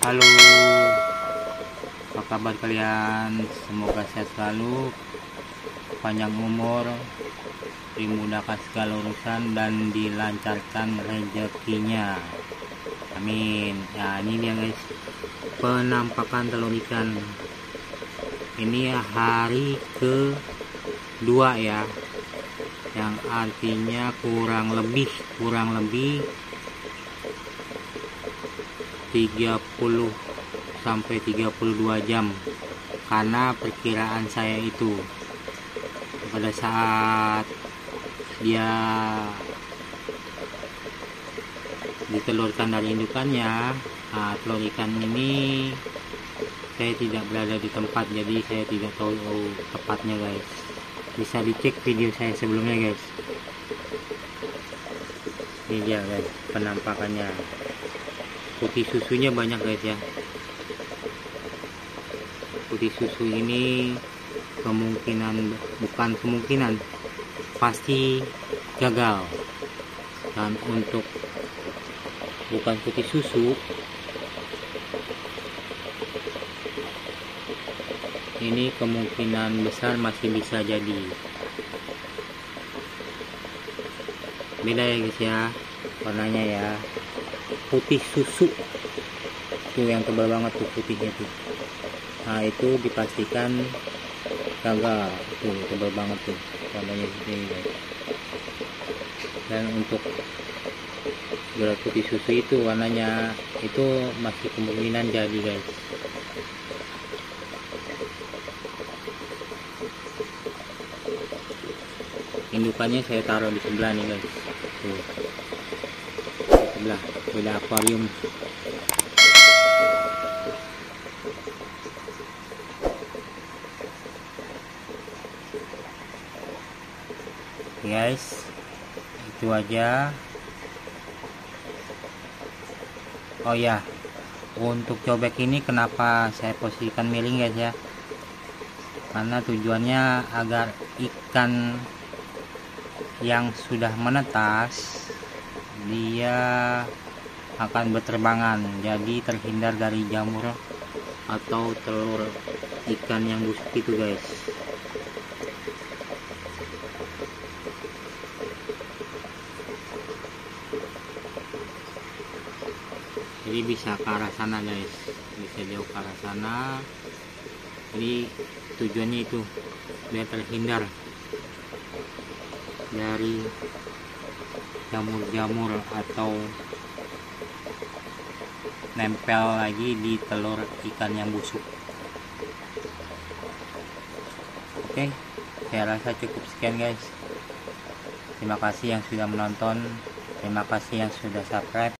Halo, apa kabar kalian? Semoga sehat selalu, panjang umur, dimudahkan segala urusan, dan dilancarkan rezekinya. Amin. Nah, ini dia guys, penampakan telur ikan. Ini hari kedua ya, yang artinya kurang lebih 30-32 jam, karena perkiraan saya itu pada saat dia ditelurkan dari indukannya. Nah, telur ikan ini saya tidak berada di tempat, jadi saya tidak tahu tepatnya guys. Bisa dicek video saya sebelumnya guys. Ini dia guys penampakannya, putih susunya banyak guys ya. Putih susu ini pasti gagal, dan untuk bukan putih susu ini kemungkinan besar masih bisa jadi beda ya guys ya, warnanya ya. Putih susu tuh yang tebal banget tuh putihnya tuh. Nah, itu dipastikan gagal tuh, tebal banget tuh warnanya ini guys. Dan untuk gula putih susu itu warnanya itu masih kemungkinan jadi guys. Indukannya saya taruh di sebelah nih guys tuh. Beda akuarium. Guys, itu aja. Oh ya, untuk cobek ini kenapa saya posisikan miring guys ya? Karena tujuannya agar ikan yang sudah menetas dia akan berterbangan, jadi terhindar dari jamur atau telur ikan yang busuk itu guys. Jadi bisa ke arah sana guys, bisa jauh ke arah sana. Jadi tujuannya itu biar terhindar dari jamur-jamur atau nempel lagi di telur ikan yang busuk. Oke, saya rasa cukup sekian guys. Terima kasih yang sudah menonton, terima kasih yang sudah subscribe.